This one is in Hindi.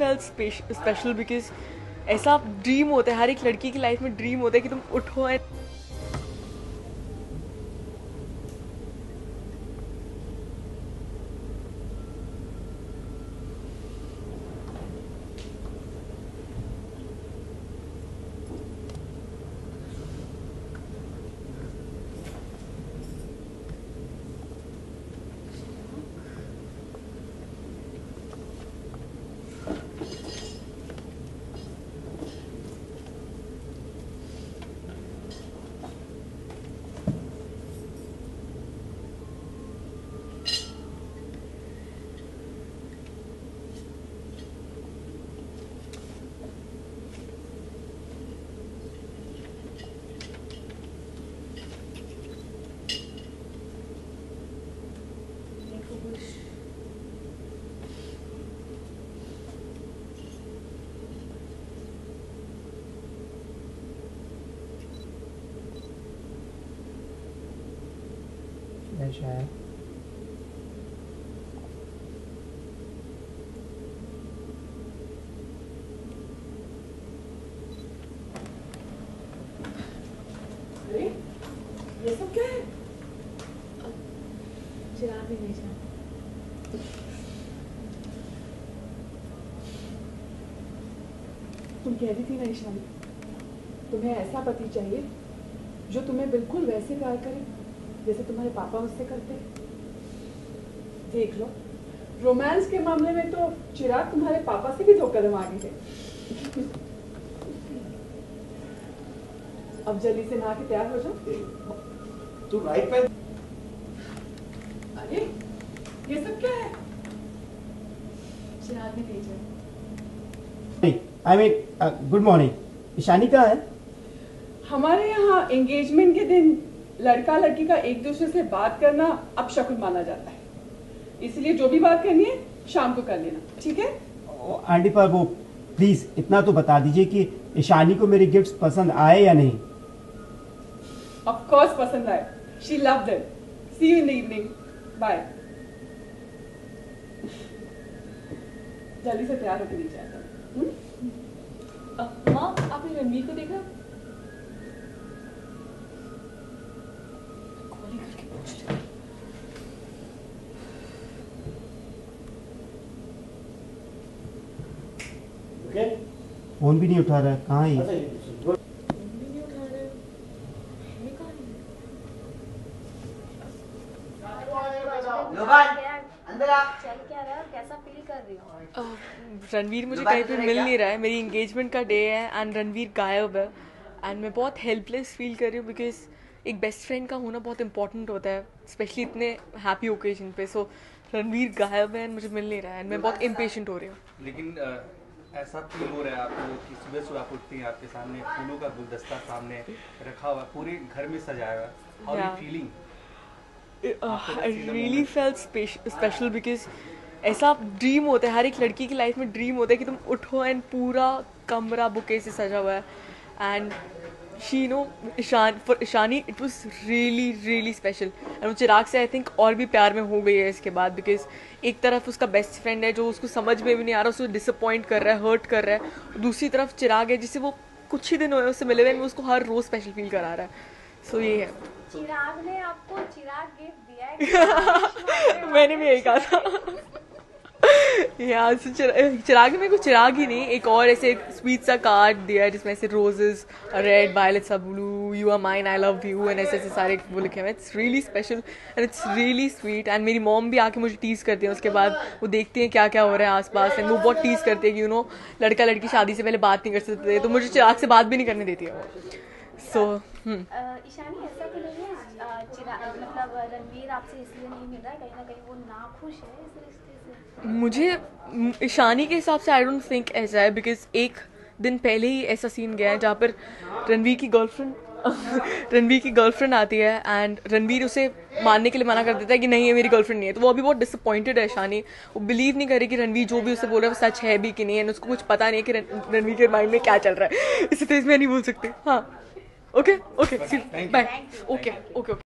felt special because ऐसा ड्रीम होता है हर एक लड़की की लाइफ में ड्रीम होता है कि तुम उठो एंड शायद ये सब क्या है? चला भी नहीं जा तुम कह रही थी ना ईशानी तुम्हें ऐसा पति चाहिए जो तुम्हें बिल्कुल वैसे प्यार करे जैसे तुम्हारे पापा उससे करते। देख लो रोमांस के मामले में तो चिराग तुम्हारे पापा से भी दो कदम आगे है। अब जल्दी से नहा के तैयार हो जाओ। तू राइट पे। अरे ये सब क्या है? चिराग ने भेजा। I mean good morning. Ishani कहाँ है? हमारे यहाँ एंगेजमेंट के दिन लड़का लड़की का एक दूसरे से बात करना अब शकुन माना जाता है, इसलिए जो भी बात करनी है शाम को कर लेना, ठीक है? आंटी पर वो प्लीज इतना तो बता दीजिए कि ईशानी को मेरे गिफ्ट्स पसंद आए या नहीं। ऑफ कोर्स पसंद आए। She loved it. See you in the evening. Bye. जल्दी से तैयार होकर नीचे आता हूँ। आपने रणवीर को देखा? फोन भी नहीं उठा रहा है। कहाँ है? रणवीर मुझे कहीं पे मिल नहीं रहा है। मेरी एंगेजमेंट का डे है एंड रणवीर गायब है एंड मैं बहुत हेल्पलेस फील कर रही हूँ बिकॉज एक बेस्ट फ्रेंड का होना बहुत इंपॉर्टेंट होता है स्पेशली इतने हैप्पी ओकेजन पे। सो रणवीर गायब है एंड मुझे मिल नहीं रहा है एंड मैं बहुत इम्पेशेंट हो रही हूँ। लेकिन ऐसा फील हो रहा है आपको कि सुबह सुबह आप उठती हैं आपके सामने फूलों का गुलदस्ता सामने रखा हुआ पूरे घर में सजाया हुआ। और ये feeling I really felt special because ऐसा ड्रीम होता है हर एक लड़की की लाइफ में ड्रीम होता है कि तुम उठो एंड पूरा कमरा बुके से सजा हुआ है and she know for Ishani it was really really special and Chirag से आई थिंक और भी प्यार में हो गई है इसके बाद बिकॉज एक तरफ उसका बेस्ट फ्रेंड है जो उसको समझ में भी नहीं आ रहा, उसको डिसअपॉइंट कर रहा है, हर्ट कर रहा है, दूसरी तरफ चिराग है जिससे वो कुछ ही दिन हुए उससे मिले हुए एंड वो उसको हर रोज स्पेशल फील करा रहा है। सो ये है। चिराग ने आपको चिराग गिफ्ट दिया है? मैंने भी यही कहा था। यहाँ से चिराग ने मेरे को चिराग ही नहीं एक और ऐसे स्वीट सा कार्ड दिया है जिसमें ऐसे रोजेज रेड वायलेट सब blue you are mine I love you and ऐसे ऐसे सारे वो लिखे हुए। It's really special and it's really sweet and मेरी मॉम भी आके मुझे टीज करती है उसके बाद। वो देखती हैं क्या क्या हो रहा है आसपास एंड वो बहुत टीज करती है कि यू नो लड़का लड़की शादी से पहले बात नहीं कर सकते तो मुझे चिराग से बात भी नहीं करने देती है वो। सो ईशानी ऐसा तो नहीं है चिराग मतलब रणवीर आपसे इसलिए नहीं मिल रहा है कहीं ना कहीं वो नाखुश है इस रिश्ते से? मुझे ईशानी के हिसाब से आई डोंट थिंक ऐसा है बिकॉज एक दिन पहले ही ऐसा सीन गया है जहाँ पर रणवीर की गर्लफ्रेंड आती है एंड रणवीर उसे मानने के लिए मना कर देता है कि नहीं ये मेरी गर्लफ्रेंड नहीं है। तो वो अभी बहुत डिसअपॉइंटेड है ईशानी। वो बिलीव नहीं करे कि रणवीर जो भी उसे बोल रहा है वो सच है भी कि नहीं एंड उसको कुछ पता नहीं है कि रणवीर के माइंड में क्या चल रहा है। इसी तेज में नहीं बोल सकते। हाँ okay okay bye okay okay.